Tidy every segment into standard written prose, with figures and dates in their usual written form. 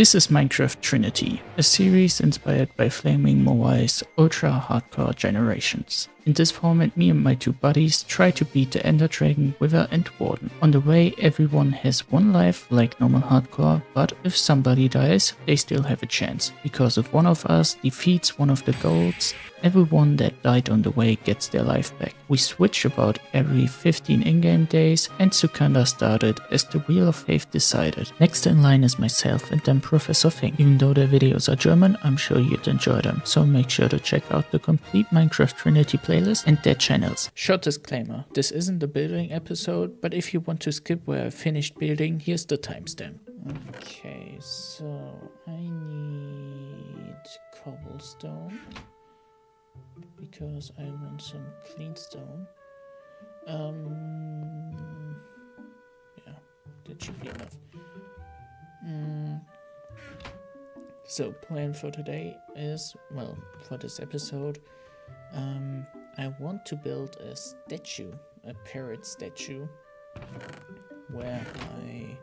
This is Minecraft Trinity, a series inspired by Flaming Moai's ultra-hardcore generations. In this format, me and my two buddies try to beat the Ender Dragon, Wither and Warden. On the way, everyone has one life like normal hardcore, but if somebody dies, they still have a chance. Because if one of us defeats one of the golds, everyone that died on the way gets their life back. We switch about every 15 in-game days, and Tsukander started as the Wheel of Faith decided. Next in line is myself and then Professor Thing. Even though their videos are German, I'm sure you'd enjoy them, so make sure to check out the complete Minecraft Trinity playlist and their channels. Short disclaimer, this isn't a building episode, but if you want to skip where I finished building, here's the timestamp. Okay, so I need cobblestone, because I want some clean stone. Yeah, that should be enough. So plan for today is, well, for this episode, I want to build a statue, a parrot statue, where I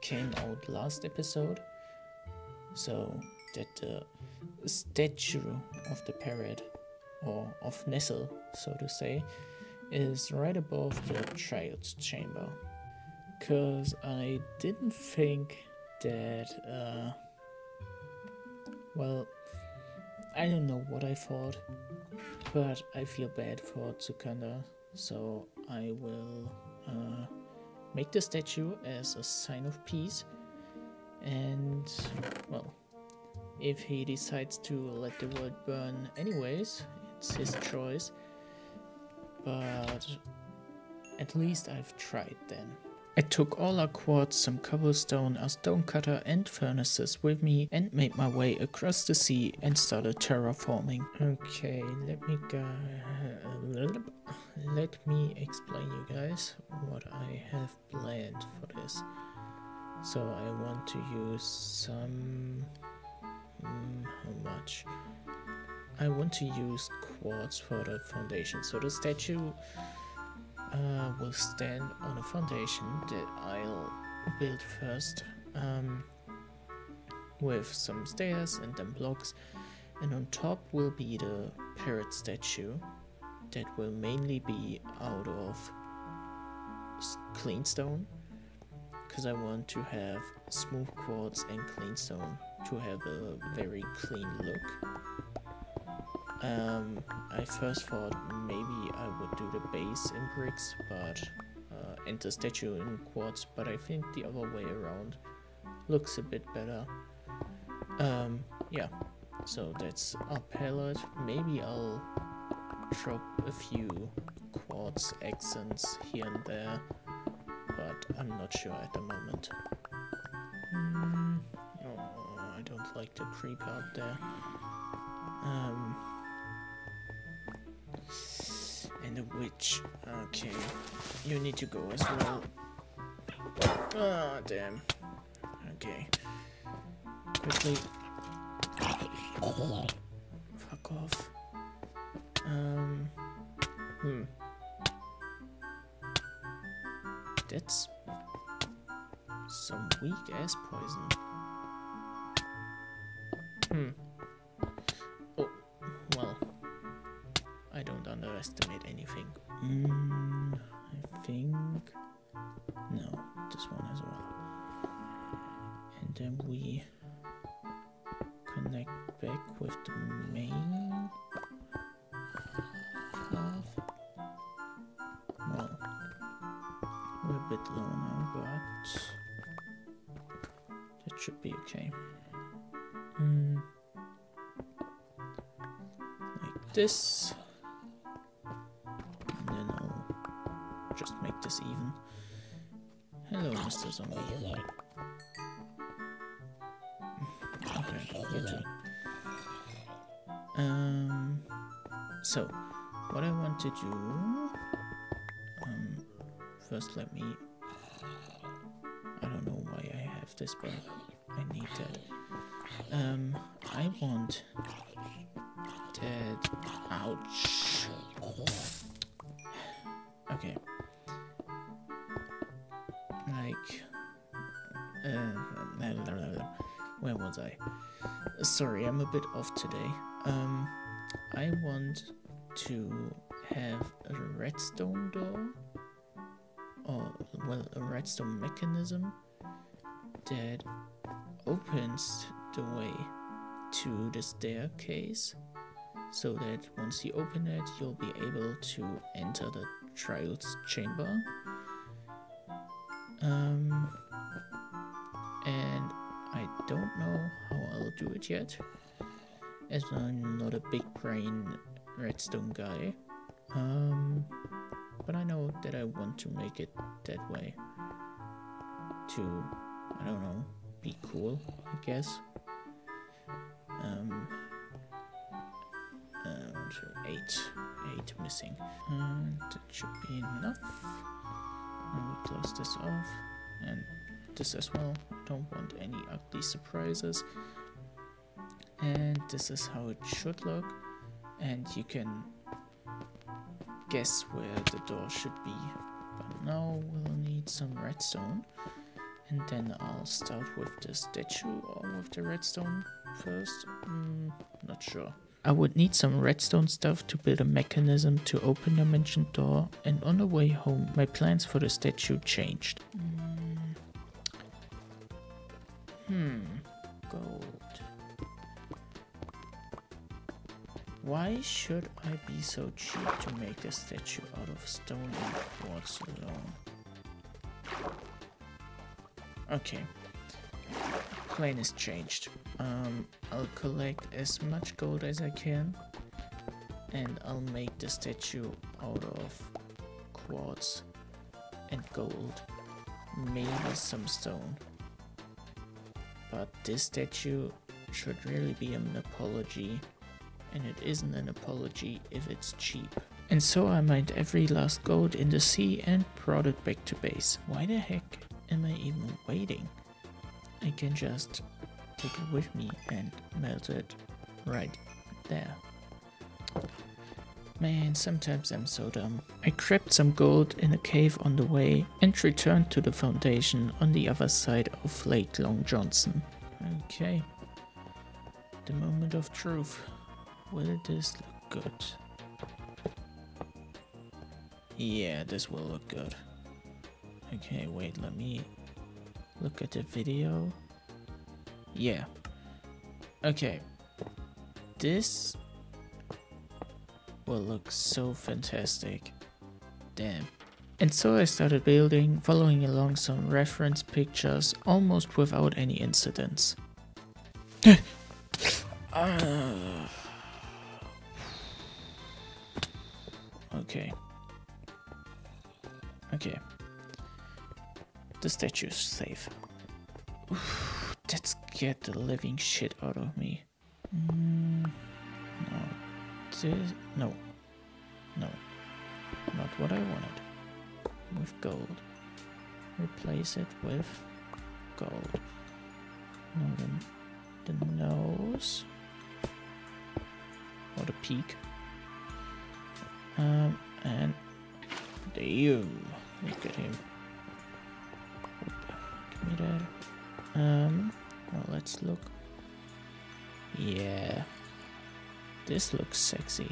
came out last episode, so that the statue of the parrot, or of Nessel, so to say, is right above the child's chamber. Because I didn't think that, well, I don't know what I thought, but I feel bad for Tsukander, so I will make the statue as a sign of peace, and, well, if he decides to let the world burn anyways, it's his choice, but at least I've tried then. I took all our quartz, some cobblestone, a stonecutter and furnaces with me and made my way across the sea and started terraforming. Okay, let me explain you guys what I have planned for this. So I want to use some... how much? I want to use quartz for the foundation, so the statue will stand on a foundation that I'll build first, with some stairs and then blocks, and on top will be the parrot statue that will mainly be out of clean stone, because I want to have smooth quartz and clean stone to have a very clean look. I first thought maybe I would do the base in bricks, but and the statue in quartz, but I think the other way around looks a bit better. Yeah, so that's our palette. Maybe I'll drop a few quartz accents here and there, but I'm not sure at the moment. Oh, I don't like the creeper up there. And a witch. Okay, you need to go as well. Ah, damn. Okay. Quickly. Fuck off. That's some weak ass poison. Oh, well, I don't underestimate anything. I think... no, this one as well. And then we connect back with the main path. Well, we're a bit low now, but that should be okay. Like this. And then I'll just make this even. Hello, Mr. Zombie. Okay, you too. So, what I want to do... first let me... I don't know why I have this, but I need that. I want that, ouch, okay, like, Where was I? Sorry, I'm a bit off today. I want to have a redstone door, or well, a redstone mechanism that opens the way to the staircase, so that once you open it, you'll be able to enter the trials chamber. And I don't know how I'll do it yet, as I'm not a big brain redstone guy, but I know that I want to make it that way to, I don't know, be cool, I guess. 8 missing, that should be enough. Now we close this off, and this as well. Don't want any ugly surprises. And this is how it should look, and you can guess where the door should be. But now we'll need some redstone, and then I'll start with the statue or with the redstone first. Not sure. I would need some redstone stuff to build a mechanism to open the mentioned door, and on the way home my plans for the statue changed. Gold. Why should I be so cheap to make the statue out of stone and quartz alone? Okay. Plan is changed. I'll collect as much gold as I can, and I'll make the statue out of quartz and gold, maybe some stone. But this statue should really be an apology, and it isn't an apology if it's cheap. And so I mined every last gold in the sea and brought it back to base. Why the heck am I even waiting? I can just take it with me and melt it right there. Man, sometimes I'm so dumb. I grabbed some gold in a cave on the way and returned to the foundation on the other side of Lake Long Johnson. Okay, the moment of truth. Will this look good? Yeah, this will look good. Okay, wait, let me look at the video. Yeah. Okay. This will look so fantastic. Damn. And so I started building, following along some reference pictures almost without any incidents. Okay. Okay. The statue's safe. Oof, that scared the living shit out of me. No, this, no, not what I wanted. With gold, replace it with gold. No, then the nose or the peak. And damn, look at him. Well, let's look. Yeah, this looks sexy.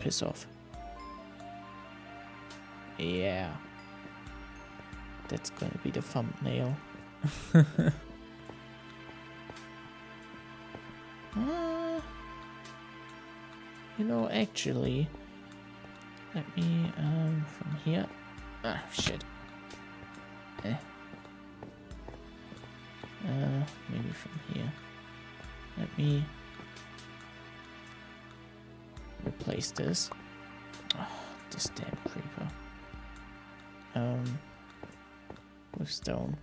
Piss off. Yeah, that's gonna be the thumbnail. You know, actually, let me from here. Ah, shit. Maybe from here. Let me replace this. Oh, this damn creeper. With stone.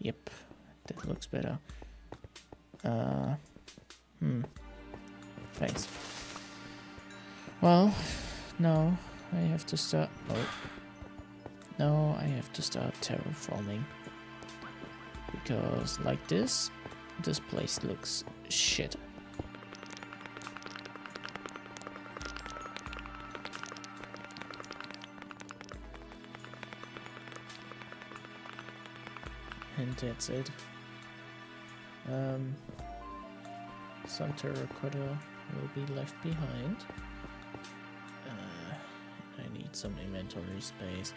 Yep, that looks better. Thanks. Well, now I have to start. Oh. Now I have to start terraforming, because like this place looks shit. and that's it. Some terracotta will be left behind. I need some inventory space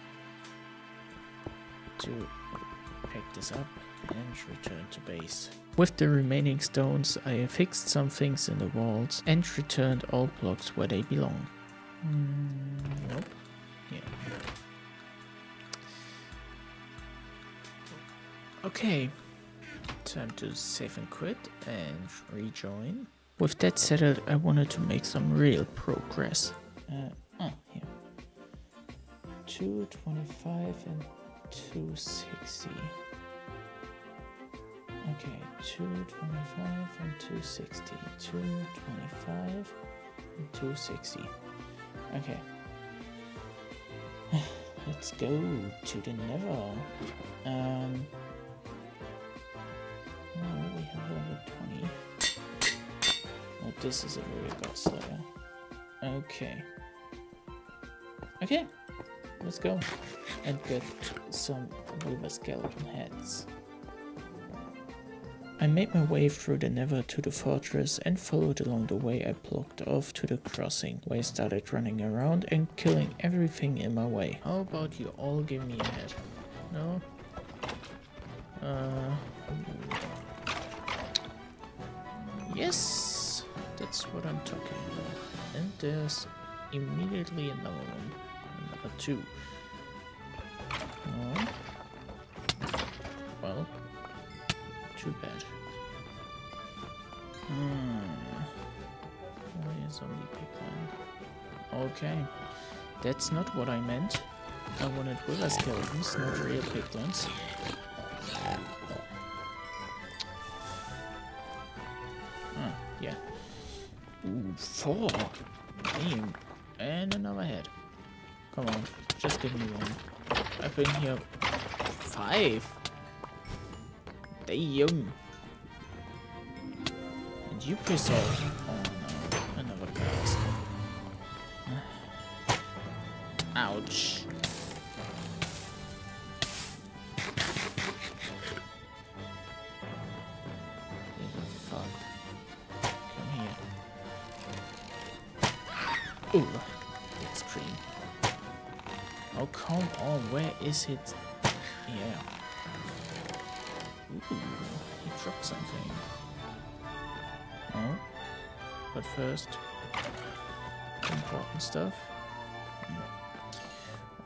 to pick this up and return to base. With the remaining stones, I fixed some things in the walls and returned all blocks where they belong. Nope. Yeah. Okay. Time to save and quit and rejoin. With that settled, I wanted to make some real progress. Here. 225 and 260. Okay, 225 and 260. 225 and 260. Okay. Let's go to the Nether. No, we have level 20. Oh, this is a very god slayer. Okay. Okay, let's go and get some Weaver skeleton heads. I made my way through the Nether to the fortress and followed along the way I blocked off to the crossing, where I started running around and killing everything in my way. How about you all give me a head? No? Yes! That's what I'm talking about. And there's immediately another one. Another two. Oh. Well. Too bad. Why is only pigmen? Okay. That's not what I meant. I wanted Wither skeletons, not real pigments. Yeah. Ooh, 4! Damn. And another head. Come on, just give me one. I've been here 5. Damn. And you piss off. Oh no, another cast. Ouch. Ooh, it's green. Oh, come on, where is it? Yeah. Ooh, he dropped something. Oh, but first, important stuff.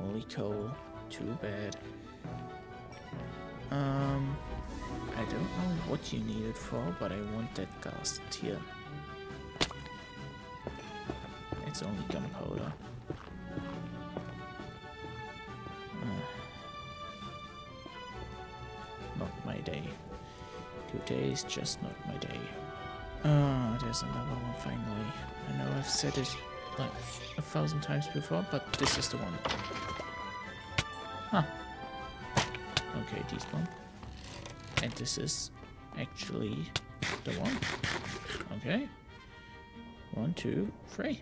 Only coal, too bad. I don't know what you need it for, but I want that ghast here. It's only gunpowder. Not my day. Today is just not my day. Ah, there's another one finally. I know I've said it like 1,000 times before, but this is the one. Huh. Okay, this one. And this is actually the one. Okay. 1, 2, 3.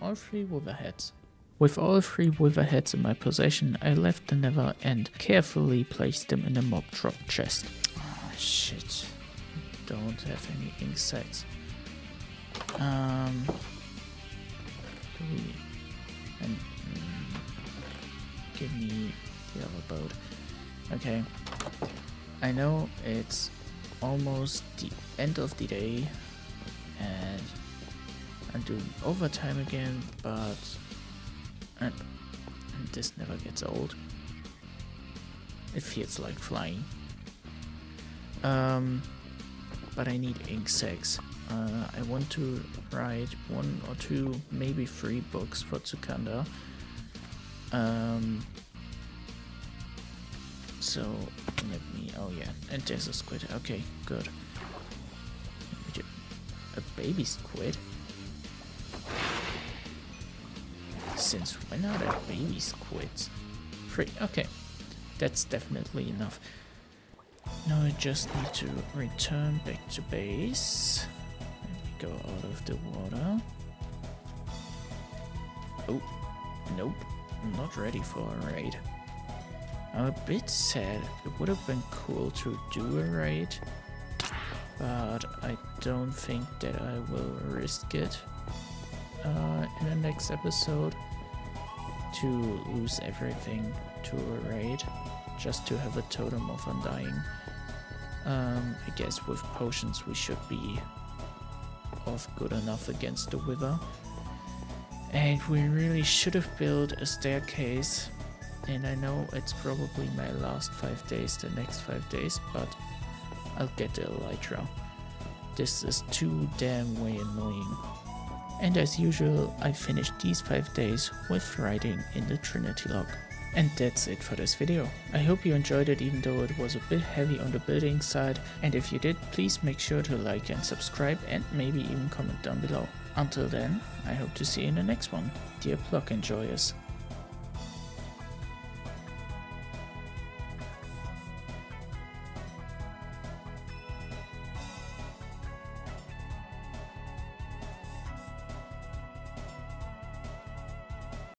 All 3 Wither heads. With all 3 Wither heads in my possession, I left the Nether and carefully placed them in a mob drop chest. Oh shit. Don't have any insects. Give me the other boat. Okay. I know it's almost the end of the day and I'm doing overtime again, but this never gets old. It feels like flying. But I need ink sacks. I want to write 1 or 2, maybe 3 books for Tsukander. So let me. Oh yeah, and there's a squid. Okay, good. A baby squid. Since when are there baby squids? Free. Okay, that's definitely enough. Now I just need to return back to base. Let me go out of the water. Oh, nope, not ready for a raid. I'm a bit sad. It would have been cool to do a raid, but I don't think that I will risk it in the next episode to lose everything to a raid just to have a totem of undying. I guess with potions we should be off good enough against the wither. And we really should have built a staircase, and I know it's probably my last 5 days, the next 5 days, but I'll get the elytra. This is too damn way annoying. And as usual, I finished these 5 days with writing in the Trinity log. And that's it for this video. I hope you enjoyed it, even though it was a bit heavy on the building side, and if you did, please make sure to like and subscribe and maybe even comment down below. Until then, I hope to see you in the next one. Dear block enjoyers.